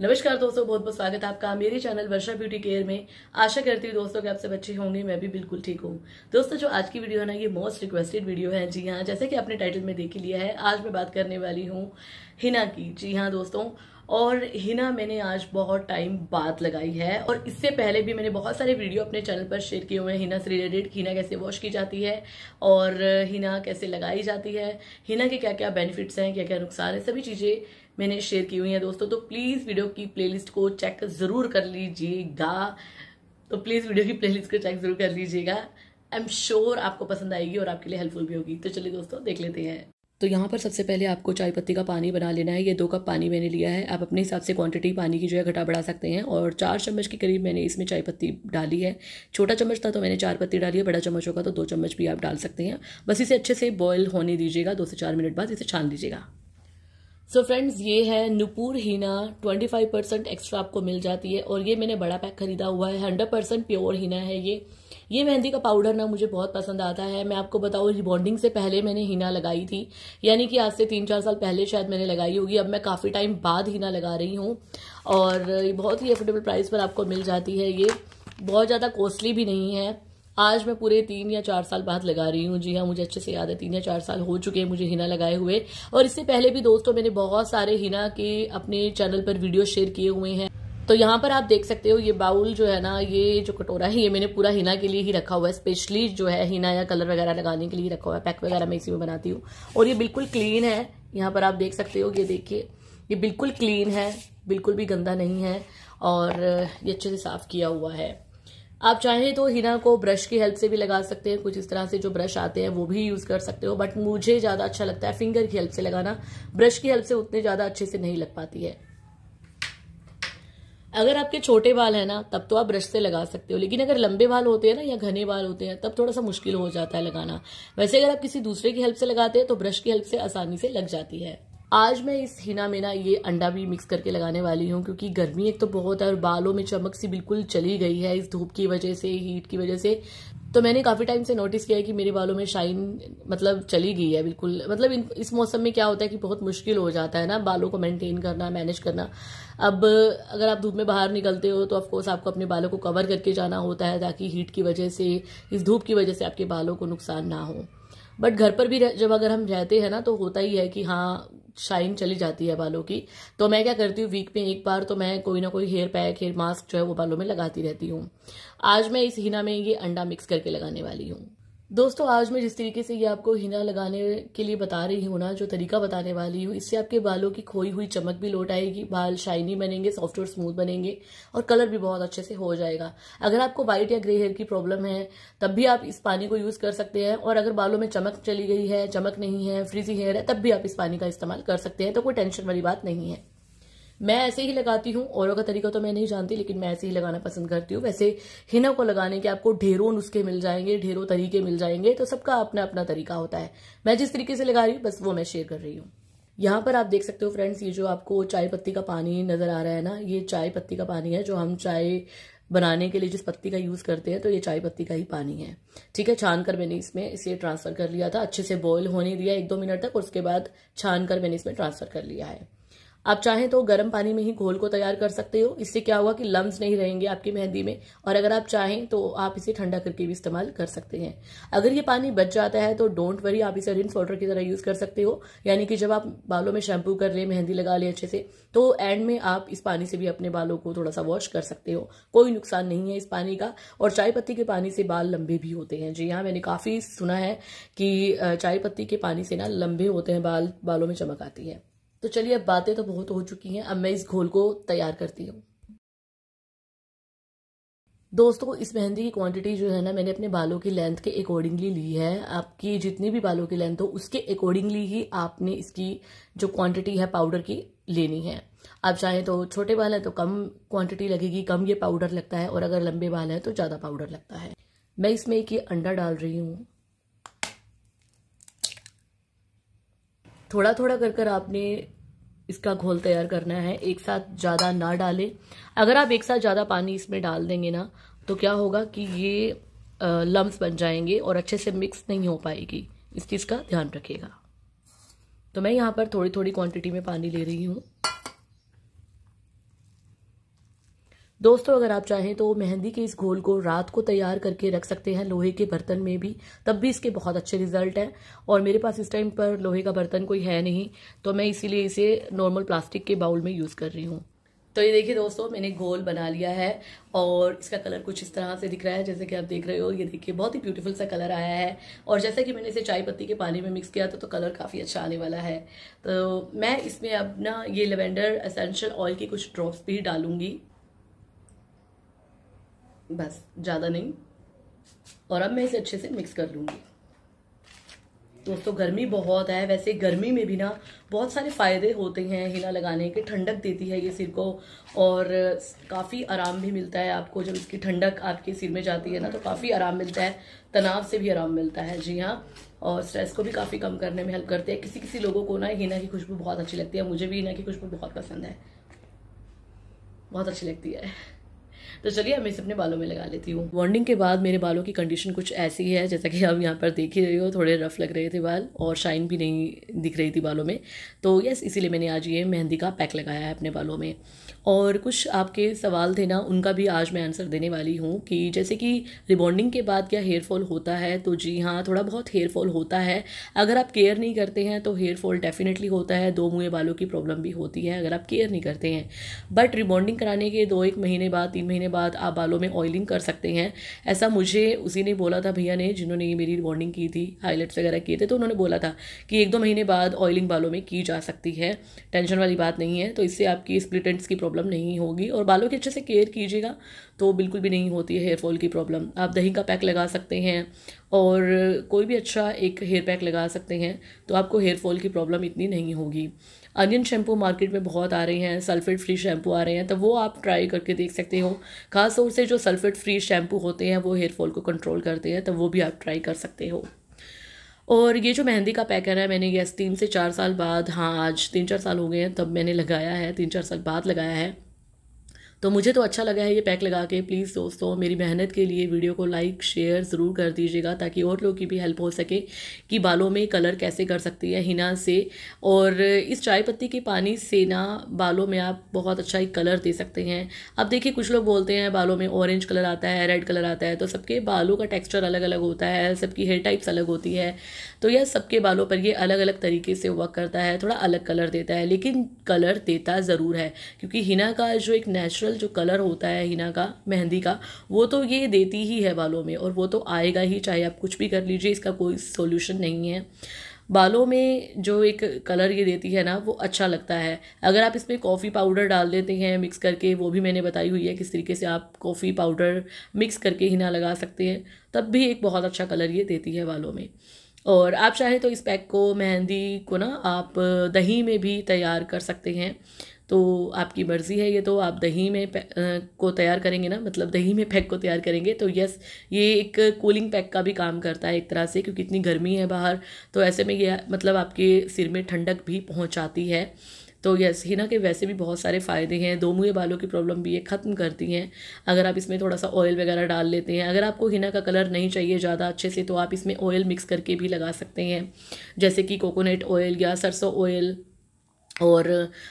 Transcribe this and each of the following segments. नमस्कार दोस्तों, बहुत बहुत स्वागत है आपका मेरे चैनल वर्षा ब्यूटी केयर में। आशा करती हूँ दोस्तों कि आप सब अच्छे होंगे। मैं भी बिल्कुल ठीक हूँ। दोस्तों जो आज की वीडियो है ना, ये मोस्ट रिक्वेस्टेड वीडियो है। जी हाँ, जैसे कि आपने टाइटल में देख ही लिया है, आज मैं बात करने वाली हूँ हिना की। जी हाँ दोस्तों, और हिना मैंने आज बहुत टाइम बाद लगाई है, और इससे पहले भी मैंने बहुत सारे वीडियो अपने चैनल पर शेयर किए हुए हैं हिना से रिलेटेड। हिना कैसे वॉश की जाती है और हिना कैसे लगाई जाती है, हिना के क्या क्या बेनिफिट्स हैं, क्या क्या नुकसान है, सभी चीज़ें मैंने शेयर की हुई हैं दोस्तों। तो प्लीज़ वीडियो की प्लेलिस्ट को चेक ज़रूर कर लीजिएगा। आई एम श्योर आपको पसंद आएगी और आपके लिए हेल्पफुल भी होगी। तो चलिए दोस्तों देख लेते हैं। तो यहाँ पर सबसे पहले आपको चाय पत्ती का पानी बना लेना है। ये 2 कप पानी मैंने लिया है। आप अपने हिसाब से क्वांटिटी पानी की जो है घटा बढ़ा सकते हैं। और 4 चम्मच के करीब मैंने इसमें चाय पत्ती डाली है। छोटा चम्मच था तो मैंने 4 पत्ती डाली है, बड़ा चम्मच होगा तो 2 चम्मच भी आप डाल सकते हैं। बस इसे अच्छे से बॉयल होने दीजिएगा। 2 से 4 मिनट बाद इसे छान लीजिएगा। सो फ्रेंड्स, ये है नूपुर हीना। 25% एक्स्ट्रा आपको मिल जाती है, और ये मैंने बड़ा पैक खरीदा हुआ है। 100% प्योर हीना है ये मेहंदी का पाउडर ना मुझे बहुत पसंद आता है। मैं आपको बताऊँ, रिबॉन्डिंग से पहले मैंने हीना लगाई थी, यानी कि आज से 3-4 साल पहले शायद मैंने लगाई होगी। अब मैं काफ़ी टाइम बाद हीना लगा रही हूँ, और ये बहुत ही अफोर्डेबल प्राइस पर आपको मिल जाती है। ये बहुत ज़्यादा कॉस्टली भी नहीं है। आज मैं पूरे 3 या 4 साल बाद लगा रही हूँ। जी हाँ, मुझे अच्छे से याद है 3 या 4 साल हो चुके हैं मुझे हिना लगाए हुए। और इससे पहले भी दोस्तों मैंने बहुत सारे हिना के अपने चैनल पर वीडियो शेयर किए हुए हैं। तो यहाँ पर आप देख सकते हो, ये बाउल जो है ना, ये जो कटोरा है, ये मैंने पूरा हिना के लिए ही रखा हुआ है। स्पेशली जो है हिना या कलर वगैरह लगाने के लिए रखा हुआ है। पैक वगैरह मैं इसी में बनाती हूँ। और ये बिल्कुल क्लीन है। यहाँ पर आप देख सकते हो, ये देखिए, ये बिल्कुल क्लीन है, बिल्कुल भी गंदा नहीं है, और ये अच्छे से साफ किया हुआ है। आप चाहें तो हिना को ब्रश की हेल्प से भी लगा सकते हैं। कुछ इस तरह से जो ब्रश आते हैं वो भी यूज़ कर सकते हो, बट मुझे ज़्यादा अच्छा लगता है फिंगर की हेल्प से लगाना। ब्रश की हेल्प से उतने ज़्यादा अच्छे से नहीं लग पाती है। अगर आपके छोटे बाल हैं ना, तब तो आप ब्रश से लगा सकते हो, लेकिन अगर लंबे बाल होते हैं ना, या घने बाल होते हैं, तब थोड़ा सा मुश्किल हो जाता है लगाना। वैसे अगर आप किसी दूसरे की हेल्प से लगाते हैं तो ब्रश की हेल्प से आसानी से लग जाती है। आज मैं इस हिना में ना ये अंडा भी मिक्स करके लगाने वाली हूँ, क्योंकि गर्मी एक तो बहुत है, और बालों में चमक सी बिल्कुल चली गई है इस धूप की वजह से, हीट की वजह से। तो मैंने काफ़ी टाइम से नोटिस किया है कि मेरे बालों में शाइन मतलब चली गई है बिल्कुल। मतलब इस मौसम में क्या होता है कि बहुत मुश्किल हो जाता है ना बालों को मेंटेन करना, मैनेज करना। अब अगर आप धूप में बाहर निकलते हो तो ऑफकोर्स आपको अपने बालों को कवर करके जाना होता है, ताकि हीट की वजह से, इस धूप की वजह से आपके बालों को नुकसान ना हो। बट घर पर भी जब अगर हम रहते हैं ना, तो होता ही है कि हाँ, शाइन चली जाती है बालों की। तो मैं क्या करती हूँ, वीक में 1 बार तो मैं कोई ना कोई हेयर पैक, हेयर मास्क जो है वो बालों में लगाती रहती हूँ। आज मैं इस हिना में ये अंडा मिक्स करके लगाने वाली हूँ। दोस्तों आज मैं जिस तरीके से ये आपको हिना लगाने के लिए बता रही हूँ ना, जो तरीका बताने वाली हूँ, इससे आपके बालों की खोई हुई चमक भी लौट आएगी, बाल शाइनी बनेंगे, सॉफ्ट और स्मूथ बनेंगे, और कलर भी बहुत अच्छे से हो जाएगा। अगर आपको वाइट या ग्रे हेयर की प्रॉब्लम है, तब भी आप इस पानी को यूज़ कर सकते हैं। और अगर बालों में चमक चली गई है, चमक नहीं है, फ्रीजी हेयर है, तब भी आप इस पानी का इस्तेमाल कर सकते हैं। तो कोई टेंशन वाली बात नहीं है। मैं ऐसे ही लगाती हूँ। औरों का तरीका तो मैं नहीं जानती, लेकिन मैं ऐसे ही लगाना पसंद करती हूँ। वैसे हिना को लगाने के आपको ढेरों नुस्खे मिल जाएंगे, ढेरों तरीके मिल जाएंगे, तो सबका अपना अपना तरीका होता है। मैं जिस तरीके से लगा रही हूँ बस वो मैं शेयर कर रही हूँ। यहाँ पर आप देख सकते हो फ्रेंड्स, ये जो आपको चाय पत्ती का पानी नजर आ रहा है ना, ये चाय पत्ती का पानी है, जो हम चाय बनाने के लिए जिस पत्ती का यूज़ करते हैं, तो ये चाय पत्ती का ही पानी है। ठीक है, छान कर मैंने इसमें इसे ट्रांसफ़र कर लिया था। अच्छे से बॉयल होने दिया 1-2 मिनट तक, और उसके बाद छान कर मैंने इसमें ट्रांसफ़र कर लिया है। आप चाहें तो गर्म पानी में ही घोल को तैयार कर सकते हो। इससे क्या हुआ कि लम्स नहीं रहेंगे आपकी मेहंदी में। और अगर आप चाहें तो आप इसे ठंडा करके भी इस्तेमाल कर सकते हैं। अगर ये पानी बच जाता है तो डोंट वरी, आप इसे रिंस वाटर की तरह यूज़ कर सकते हो। यानी कि जब आप बालों में शैम्पू कर रहे, मेहंदी लगा ले अच्छे से, तो एंड में आप इस पानी से भी अपने बालों को थोड़ा सा वॉश कर सकते हो। कोई नुकसान नहीं है इस पानी का। और चाय पत्ती के पानी से बाल लंबे भी होते हैं। जी हाँ, मैंने काफ़ी सुना है कि चाय पत्ती के पानी से ना लंबे होते हैं बाल, बालों में चमक आती है। तो चलिए, अब बातें तो बहुत हो चुकी हैं, अब मैं इस घोल को तैयार करती हूँ। दोस्तों इस मेहंदी की क्वांटिटी जो है ना, मैंने अपने बालों की लेंथ के अकॉर्डिंगली ली है। आपकी जितनी भी बालों की लेंथ हो, उसके अकॉर्डिंगली ही आपने इसकी जो क्वांटिटी है पाउडर की लेनी है। आप चाहें तो, छोटे बाल हैं तो कम क्वांटिटी लगेगी, कम ये पाउडर लगता है, और अगर लंबे बाल हैं तो ज़्यादा पाउडर लगता है। मैं इसमें एक ये अंडा डाल रही हूँ। थोड़ा थोड़ा कर कर आपने इसका घोल तैयार करना है। एक साथ ज़्यादा ना डालें। अगर आप एक साथ ज़्यादा पानी इसमें डाल देंगे ना, तो क्या होगा कि ये लम्स बन जाएंगे और अच्छे से मिक्स नहीं हो पाएगी। इस चीज़ का ध्यान रखिएगा। तो मैं यहाँ पर थोड़ी थोड़ी क्वांटिटी में पानी ले रही हूँ। दोस्तों अगर आप चाहें तो मेहंदी के इस घोल को रात को तैयार करके रख सकते हैं लोहे के बर्तन में भी, तब भी इसके बहुत अच्छे रिजल्ट हैं। और मेरे पास इस टाइम पर लोहे का बर्तन कोई है नहीं, तो मैं इसीलिए इसे नॉर्मल प्लास्टिक के बाउल में यूज़ कर रही हूँ। तो ये देखिए दोस्तों, मैंने घोल बना लिया है और इसका कलर कुछ इस तरह से दिख रहा है जैसे कि आप देख रहे हो। ये देखिए बहुत ही ब्यूटीफुल सा कलर आया है। और जैसे कि मैंने इसे चाय पत्ती के पानी में मिक्स किया था तो कलर काफ़ी अच्छा आने वाला है। तो मैं इसमें अब ना ये लैवेंडर एसेंशियल ऑयल के कुछ ड्रॉप्स भी डालूंगी, बस ज़्यादा नहीं। और अब मैं इसे अच्छे से मिक्स कर लूँगी। दोस्तों गर्मी बहुत है, वैसे गर्मी में भी ना बहुत सारे फ़ायदे होते हैं हिना लगाने के। ठंडक देती है ये सिर को और काफ़ी आराम भी मिलता है आपको। जब इसकी ठंडक आपके सिर में जाती है ना तो काफ़ी आराम मिलता है, तनाव से भी आराम मिलता है, जी हाँ। और स्ट्रेस को भी काफ़ी कम करने में हेल्प करते हैं। किसी किसी लोगों को ना हिना की खुशबू बहुत अच्छी लगती है, मुझे भी हिना की खुशबू बहुत पसंद है, बहुत अच्छी लगती है। तो चलिए मैं इसे अपने बालों में लगा लेती हूँ। वार्निंग के बाद मेरे बालों की कंडीशन कुछ ऐसी है जैसा कि आप यहाँ पर देख ही रहे हो। थोड़े रफ लग रहे थे बाल और शाइन भी नहीं दिख रही थी बालों में। तो यस, इसीलिए मैंने आज ये मेहंदी का पैक लगाया है अपने बालों में। और कुछ आपके सवाल थे ना, उनका भी आज मैं आंसर देने वाली हूँ कि जैसे कि रिबॉन्डिंग के बाद क्या हेयर फॉल होता है। तो जी हाँ, थोड़ा बहुत हेयर फॉल होता है। अगर आप केयर नहीं करते हैं तो हेयर फॉल डेफिनेटली होता है। दो मुँहे बालों की प्रॉब्लम भी होती है अगर आप केयर नहीं करते हैं। बट रिबॉन्डिंग कराने के 2-1 महीने बाद, 3 महीने बाद आप बालों में ऑयलिंग कर सकते हैं। ऐसा मुझे उसी ने बोला था, भैया ने जिन्होंने ये मेरी रिबॉन्डिंग की थी, हाईलाइट्स वगैरह किए थे, तो उन्होंने बोला था कि 1-2 महीने बाद ऑयलिंग बालों में की जा सकती है, टेंशन वाली बात नहीं है। तो इससे आपकी स्प्लिट एंड्स की प्रॉब्लम नहीं होगी और बालों की अच्छे से केयर कीजिएगा तो बिल्कुल भी नहीं होती है हेयर फॉल की प्रॉब्लम। आप दही का पैक लगा सकते हैं और कोई भी अच्छा एक हेयर पैक लगा सकते हैं तो आपको हेयर फॉल की प्रॉब्लम इतनी नहीं होगी। अनियन शैम्पू मार्केट में बहुत आ रहे हैं, सल्फेट फ्री शैम्पू आ रहे हैं, तो वो आप ट्राई करके देख सकते हो। खास तौर से जो सल्फेट फ्री शैम्पू होते हैं वो हेयर फॉल को कंट्रोल करते हैं, तो वो भी आप ट्राई कर सकते हो। और ये जो मेहंदी का पैक है मैंने यस 3 से 4 साल बाद, हाँ आज 3-4 साल हो गए हैं तब मैंने लगाया है, 3-4 साल बाद लगाया है। तो मुझे तो अच्छा लगा है ये पैक लगा के। प्लीज़ दोस्तों मेरी मेहनत के लिए वीडियो को लाइक शेयर ज़रूर कर दीजिएगा ताकि और लोगों की भी हेल्प हो सके कि बालों में कलर कैसे कर सकती है हिना से। और इस चाय पत्ती के पानी से ना बालों में आप बहुत अच्छा एक कलर दे सकते हैं। अब देखिए कुछ लोग बोलते हैं बालों में ऑरेंज कलर आता है, रेड कलर आता है, तो सबके बालों का टेक्स्चर अलग अलग होता है, सबकी हेयर टाइप्स अलग होती है। तो यह सबके बालों पर ये अलग अलग तरीके से वर्क करता है, थोड़ा अलग कलर देता है, लेकिन कलर देता ज़रूर है। क्योंकि हिना का जो एक नेचुरल जो कलर होता है हिना का, मेहंदी का, वो तो ये देती ही है बालों में और वो तो आएगा ही, चाहे आप कुछ भी कर लीजिए, इसका कोई सॉल्यूशन नहीं है। बालों में जो एक कलर ये देती है ना वो अच्छा लगता है। अगर आप इसमें कॉफ़ी पाउडर डाल देते हैं मिक्स करके, वो भी मैंने बताई हुई है किस तरीके से आप कॉफ़ी पाउडर मिक्स करके हिना लगा सकते हैं, तब भी एक बहुत अच्छा कलर ये देती है बालों में। और आप चाहें तो इस पैक को, मेहंदी को ना आप दही में भी तैयार कर सकते हैं, तो आपकी मर्ज़ी है। ये तो आप दही में को तैयार करेंगे ना, मतलब दही में पैक को तैयार करेंगे तो यस ये एक कूलिंग पैक का भी काम करता है एक तरह से, क्योंकि इतनी गर्मी है बाहर तो ऐसे में ये मतलब आपके सिर में ठंडक भी पहुंचाती है। तो यस हिना के वैसे भी बहुत सारे फ़ायदे हैं। दो मुँहे बालों की प्रॉब्लम भी ये ख़त्म करती हैं अगर आप इसमें थोड़ा सा ऑयल वगैरह डाल लेते हैं। अगर आपको हिना का कलर नहीं चाहिए ज़्यादा अच्छे से तो आप इसमें ऑयल मिक्स करके भी लगा सकते हैं, जैसे कि कोकोनट ऑयल या सरसों ऑयल। और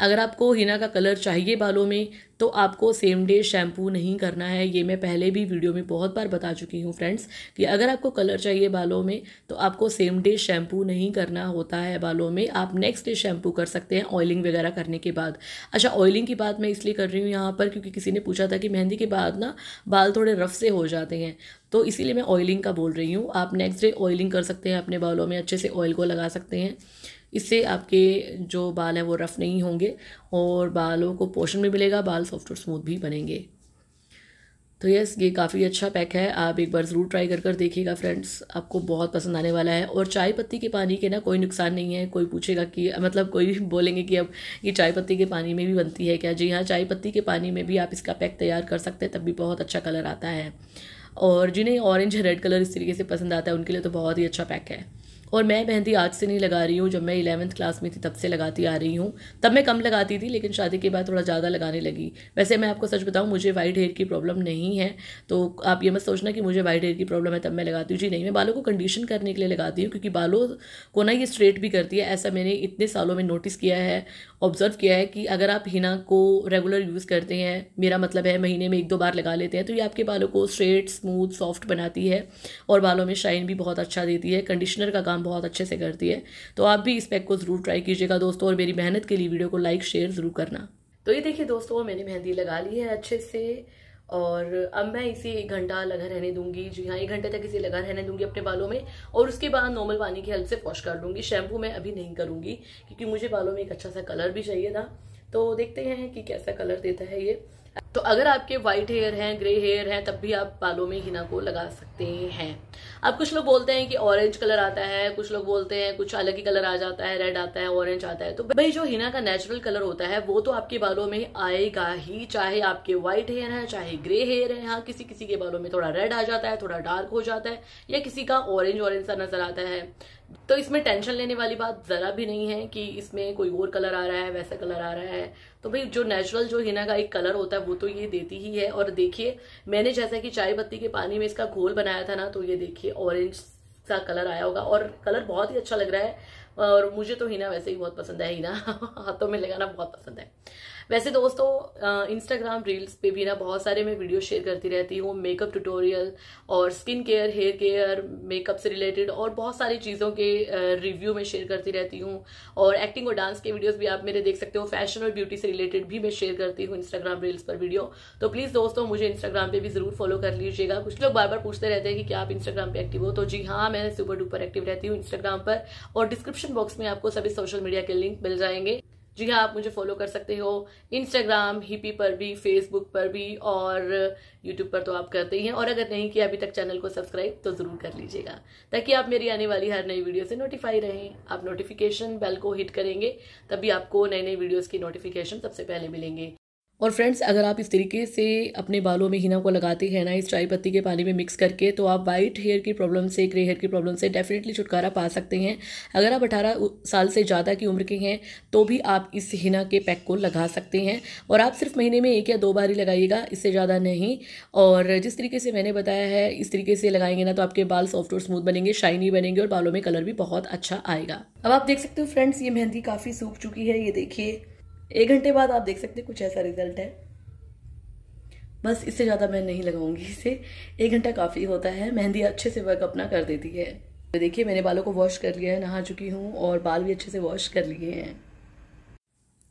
अगर आपको हिना का कलर चाहिए बालों में तो आपको सेम डे शैम्पू नहीं करना है। ये मैं पहले भी वीडियो में बहुत बार बता चुकी हूँ फ्रेंड्स कि अगर आपको कलर चाहिए बालों में तो आपको सेम डे शैम्पू नहीं करना होता है बालों में, आप नेक्स्ट डे शैम्पू कर सकते हैं ऑयलिंग वगैरह करने के बाद। अच्छा, ऑयलिंग की बात मैं इसलिए कर रही हूँ यहाँ पर क्योंकि किसी ने पूछा था कि मेहंदी के बाद ना बाल थोड़े रफ से हो जाते हैं, तो इसीलिए मैं ऑयलिंग का बोल रही हूँ। आप नेक्स्ट डे ऑयलिंग कर सकते हैं अपने बालों में, अच्छे से ऑयल को लगा सकते हैं, इससे आपके जो बाल हैं वो रफ़ नहीं होंगे और बालों को पोषण भी मिलेगा, बाल सॉफ्ट और स्मूथ भी बनेंगे। तो यस ये काफ़ी अच्छा पैक है, आप एक बार ज़रूर ट्राई कर देखिएगा फ्रेंड्स, आपको बहुत पसंद आने वाला है। और चाय पत्ती के पानी के ना कोई नुकसान नहीं है। कोई पूछेगा कि मतलब कोई भी बोलेंगे कि अब ये चाय पत्ती के पानी में भी बनती है क्या? जी हाँ, चाय पत्ती के पानी में भी आप इसका पैक तैयार कर सकते हैं, तब भी बहुत अच्छा कलर आता है। और जिन्हें ऑरेंज रेड कलर इस तरीके से पसंद आता है उनके लिए तो बहुत ही अच्छा पैक है। और मैं मेहंदी आज से नहीं लगा रही हूँ, जब मैं 11th क्लास में थी तब से लगाती आ रही हूँ। तब मैं कम लगाती थी लेकिन शादी के बाद थोड़ा ज़्यादा लगाने लगी। वैसे मैं आपको सच बताऊँ, मुझे वाइट हेयर की प्रॉब्लम नहीं है, तो आप ये मत सोचना कि मुझे वाइट हेयर की प्रॉब्लम है तब मैं लगाती हूँ। जी नहीं, मैं बालों को कंडीशन करने के लिए लगाती हूँ, क्योंकि बालों को ना ये स्ट्रेट भी करती है। ऐसा मैंने इतने सालों में नोटिस किया है, ऑब्जर्व किया है कि अगर आप हिना को रेगुलर यूज़ करते हैं, मेरा मतलब है महीने में 1-2 बार लगा लेते हैं, तो ये आपके बालों को स्ट्रेट, स्मूथ, सॉफ्ट बनाती है और बालों में शाइन भी बहुत अच्छा देती है। कंडीशनर का काम बहुत अच्छे से करती है। तो आप भी इस पैक को ज़रूर ट्राई कीजिएगा दोस्तों, और मेरी मेहनत के लिए वीडियो को लाइक शेयर ज़रूर करना। तो ये देखिए दोस्तों, मैंने मेहंदी लगा ली है अच्छे से, और अब मैं इसे 1 घंटा लगा रहने दूंगी। जी हाँ, 1 घंटे तक इसे लगा रहने दूंगी अपने बालों में, और उसके बाद नॉर्मल पानी की हेल्प से वॉश कर लूँगी। शैम्पू मैं अभी नहीं करूँगी क्योंकि मुझे बालों में एक अच्छा सा कलर भी चाहिए था, तो देखते हैं कि कैसा कलर देता है ये। तो अगर आपके वाइट हेयर हैं, ग्रे हेयर हैं, तब भी आप बालों में हिना को लगा सकते हैं। अब कुछ लोग बोलते हैं कि ऑरेंज कलर आता है, कुछ लोग बोलते हैं कुछ अलग ही कलर आ जाता है, रेड आता है, ऑरेंज आता है। तो भाई जो हिना का नेचुरल कलर होता है वो तो आपके बालों में आएगा ही, चाहे आपके व्हाइट हेयर है, चाहे ग्रे हेयर है। हाँ, किसी किसी के बालों में थोड़ा रेड आ जाता है, थोड़ा डार्क हो जाता है, या किसी का ऑरेंज ऑरेंज सा नजर आता है। तो इसमें टेंशन लेने वाली बात जरा भी नहीं है कि इसमें कोई और कलर आ रहा है, वैसा कलर आ रहा है। तो भाई जो नेचुरल, जो हिना का एक कलर होता है वो तो ये देती ही है। और देखिए, मैंने जैसा कि चाय पत्ती के पानी में इसका घोल बनाया था ना, तो ये देखिए ऑरेंज सा कलर आया होगा, और कलर बहुत ही अच्छा लग रहा है। और मुझे तो हिना वैसे ही बहुत पसंद है, हिना हाथों में लगाना बहुत पसंद है। वैसे दोस्तों, इंस्टाग्राम रील्स पे भी ना बहुत सारे मैं वीडियो शेयर करती रहती हूँ, मेकअप ट्यूटोरियल और skin care, hair care, makeup से रिलेटेड और बहुत सारी चीज़ों के रिव्यू में शेयर करती रहती हूँ। और एक्टिंग और डांस के वीडियोस भी आप मेरे देख सकते हो। फैशन और ब्यूटी से रिलेटेड भी मैं शेयर करती हूँ इंस्टाग्राम रील्स पर वीडियो। तो प्लीज़ दोस्तों, मुझे इंस्टाग्राम पर भी ज़रूर फॉलो कर लीजिएगा। कुछ लोग बार बार पूछते रहते हैं कि क्या आप इंस्टाग्राम पर एक्टिव हो, तो जी हाँ, मैं सुपर डुपर एक्टिव रहती हूँ इंस्टाग्राम पर, और डिस्क्रिप्शन बॉक्स में आपको सभी सोशल मीडिया के लिंक मिल जाएंगे। जी हाँ, आप मुझे फॉलो कर सकते हो इंस्टाग्राम, हिपी पर भी, फेसबुक पर भी, और यूट्यूब पर तो आप करते ही हैं। और अगर नहीं किया अभी तक चैनल को सब्सक्राइब तो ज़रूर कर लीजिएगा, ताकि आप मेरी आने वाली हर नई वीडियो से नोटिफाई रहें। आप नोटिफिकेशन बेल को हिट करेंगे तभी आपको नए नए वीडियोज़ की नोटिफिकेशन सबसे पहले मिलेंगे। और फ्रेंड्स, अगर आप इस तरीके से अपने बालों में हिना को लगाते हैं ना, इस चाय पत्ती के पानी में मिक्स करके, तो आप वाइट हेयर की प्रॉब्लम से, ग्रे हेयर की प्रॉब्लम से डेफिनेटली छुटकारा पा सकते हैं। अगर आप 18 साल से ज़्यादा की उम्र के हैं तो भी आप इस हिना के पैक को लगा सकते हैं, और आप सिर्फ महीने में 1 या 2 बार ही लगाइएगा, इससे ज़्यादा नहीं। और जिस तरीके से मैंने बताया है, इस तरीके से लगाएंगे ना तो आपके बाल सॉफ्ट और स्मूथ बनेंगे, शाइनी बनेंगे, और बालों में कलर भी बहुत अच्छा आएगा। अब आप देख सकते हो फ्रेंड्स, ये मेहंदी काफ़ी सूख चुकी है। ये देखिए, 1 घंटे बाद आप देख सकते हैं कुछ ऐसा रिजल्ट है। बस इससे ज़्यादा मैं नहीं लगाऊंगी इसे, 1 घंटा काफ़ी होता है। मेहंदी अच्छे से वर्क अपना कर देती है। तो देखिए, मैंने बालों को वॉश कर लिया है, नहा चुकी हूँ, और बाल भी अच्छे से वॉश कर लिए हैं।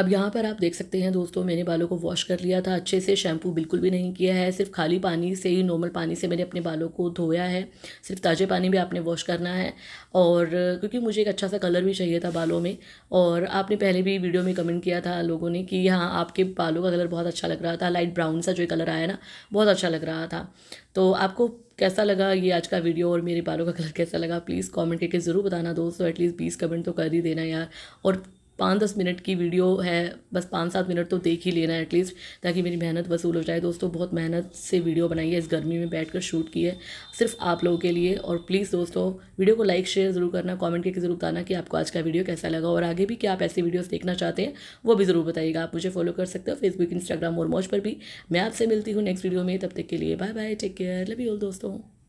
अब यहाँ पर आप देख सकते हैं दोस्तों, मैंने बालों को वॉश कर लिया था अच्छे से, शैम्पू बिल्कुल भी नहीं किया है, सिर्फ खाली पानी से ही, नॉर्मल पानी से मैंने अपने बालों को धोया है। सिर्फ ताज़े पानी में आपने वॉश करना है, और क्योंकि मुझे एक अच्छा सा कलर भी चाहिए था बालों में। और आपने पहले भी वीडियो में कमेंट किया था लोगों ने कि हाँ, आपके बालों का कलर बहुत अच्छा लग रहा था, लाइट ब्राउन सा जो कलर आया ना, बहुत अच्छा लग रहा था। तो आपको कैसा लगा ये आज का वीडियो, और मेरे बालों का कलर कैसा लगा, प्लीज़ कॉमेंट करके ज़रूर बताना दोस्तों। एटलीस्ट 20 कमेंट तो कर ही देना यार, और 5-10 मिनट की वीडियो है, बस 5-7 मिनट तो देख ही लेना एटलीस्ट, ताकि मेरी मेहनत वसूल हो जाए। दोस्तों, बहुत मेहनत से वीडियो बनाई है, इस गर्मी में बैठकर शूट की है सिर्फ आप लोगों के लिए। और प्लीज़ दोस्तों, वीडियो को लाइक शेयर ज़रूर करना, कमेंट करके ज़रूर बताना कि आपको आज का वीडियो कैसा लगा, और आगे भी क्या आप ऐसी वीडियोस देखना चाहते हैं वो भी ज़रूर बताइएगा। आप मुझे फॉलो कर सकते हो फेसबुक, इंस्टाग्राम और मौज पर भी। मैं आपसे मिलती हूँ नेक्स्ट वीडियो में, तब तक के लिए bye bye, take care, love you all दोस्तों।